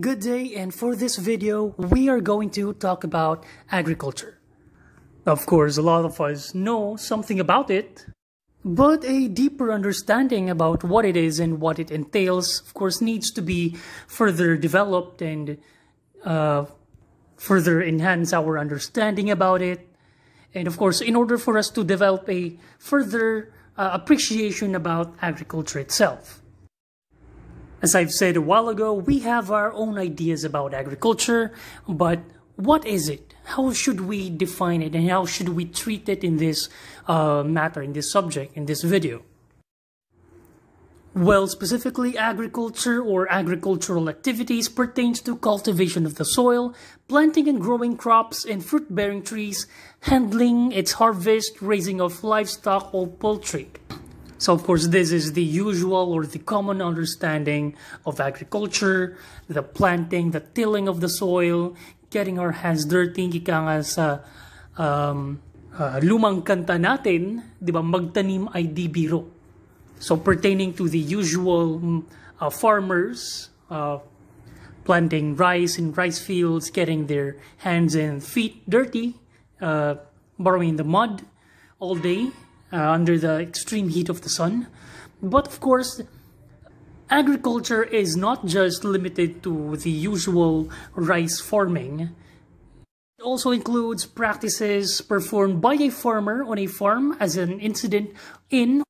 Good day, and for this video we are going to talk about agriculture. Of course, a lot of us know something about it, but a deeper understanding about what it is and what it entails, of course, needs to be further developed and further enhance our understanding about it. And of course, in order for us to develop a further appreciation about agriculture itself. As I've said a while ago, we have our own ideas about agriculture, but what is it? How should we define it, and how should we treat it in this matter, in this subject, in this video? Well, specifically, agriculture or agricultural activities pertains to cultivation of the soil, planting and growing crops and fruit-bearing trees, handling its harvest, raising of livestock or poultry. So, of course, this is the usual or the common understanding of agriculture: the planting, the tilling of the soil, getting our hands dirty, lumang kanta natin, di ba, magtanim ay di biro. So, pertaining to the usual farmers, planting rice in rice fields, getting their hands and feet dirty, burrowing in the mud all day, under the extreme heat of the sun. But of course, agriculture is not just limited to the usual rice farming. It also includes practices performed by a farmer on a farm as an incident in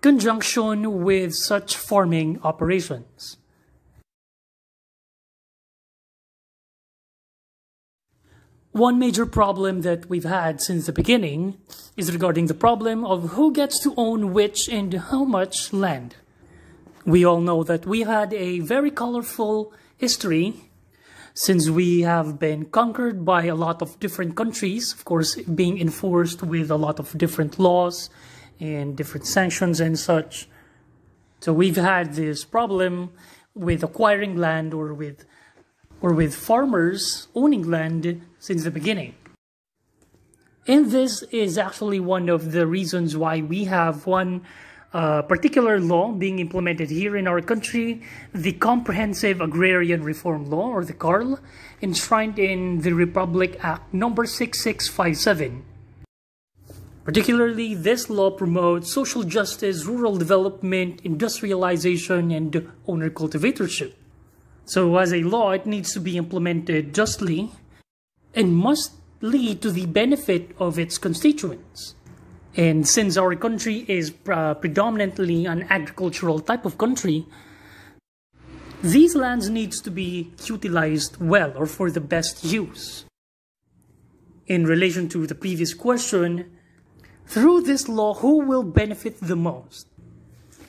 conjunction with such farming operations. One major problem that we've had since the beginning is regarding the problem of who gets to own which and how much land. We all know that we had a very colorful history since we have been conquered by a lot of different countries, of course, being enforced with a lot of different laws and different sanctions and such. So we've had this problem with acquiring land or with farmers owning land since the beginning. And this is actually one of the reasons why we have one particular law being implemented here in our country, the Comprehensive Agrarian Reform Law, or the CARL, enshrined in the Republic Act No. 6657. Particularly, this law promotes social justice, rural development, industrialization, and owner-cultivatorship. So as a law, it needs to be implemented justly and must lead to the benefit of its constituents. And since our country is predominantly an agricultural type of country, these lands needs to be utilized well or for the best use. In relation to the previous question, through this law, who will benefit the most?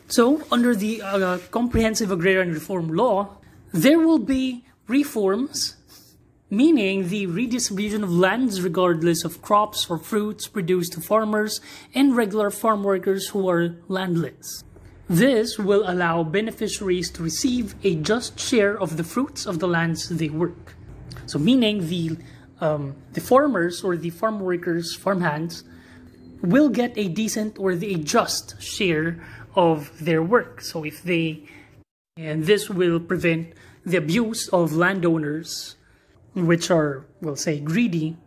So under the Comprehensive Agrarian Reform Law, there will be reforms, meaning the redistribution of lands regardless of crops or fruits produced to farmers and regular farm workers who are landless. This will allow beneficiaries to receive a just share of the fruits of the lands they work. So meaning the farmers or the farm workers, farmhands, will get a decent or a just share of their work. So if they... And this will prevent the abuse of landowners, which are, we'll say, greedy,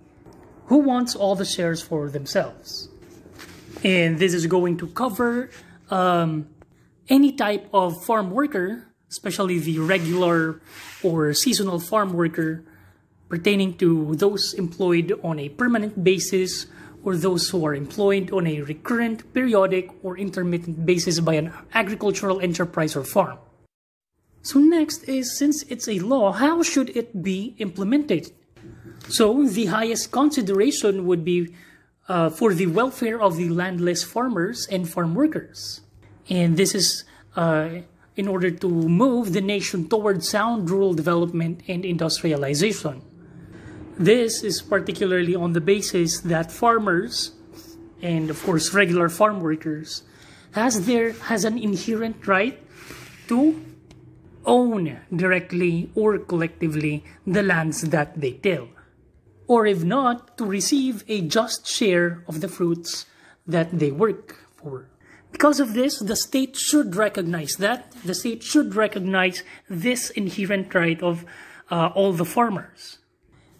who wants all the shares for themselves. And this is going to cover any type of farm worker, especially the regular or seasonal farm worker, pertaining to those employed on a permanent basis or those who are employed on a recurrent, periodic, or intermittent basis by an agricultural enterprise or farm. So next is, since it's a law, how should it be implemented? So the highest consideration would be for the welfare of the landless farmers and farm workers. And this is in order to move the nation toward sound rural development and industrialization. This is particularly on the basis that farmers and, of course, regular farm workers has an inherent right to own directly or collectively the lands that they till, or if not, to receive a just share of the fruits that they work for. Because of this, the state should recognize that. The state should recognize this inherent right of all the farmers.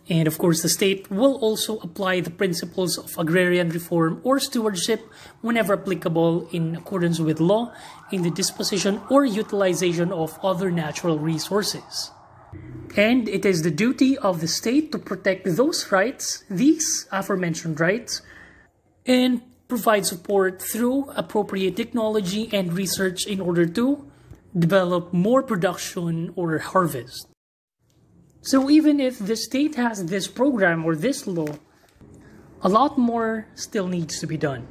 And of course, the state will also apply the principles of agrarian reform or stewardship whenever applicable in accordance with law in the disposition or utilization of other natural resources. And it is the duty of the state to protect those rights, these aforementioned rights, and provide support through appropriate technology and research in order to develop more production or harvest. So even if the state has this program or this law, a lot more still needs to be done.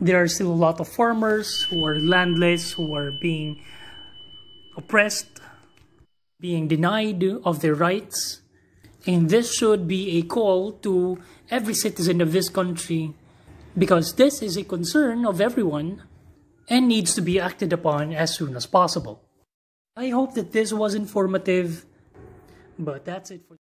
There are still a lot of farmers who are landless, who are being oppressed, being denied of their rights, and this should be a call to every citizen of this country, because this is a concern of everyone and needs to be acted upon as soon as possible. I hope that this was informative, but that's it for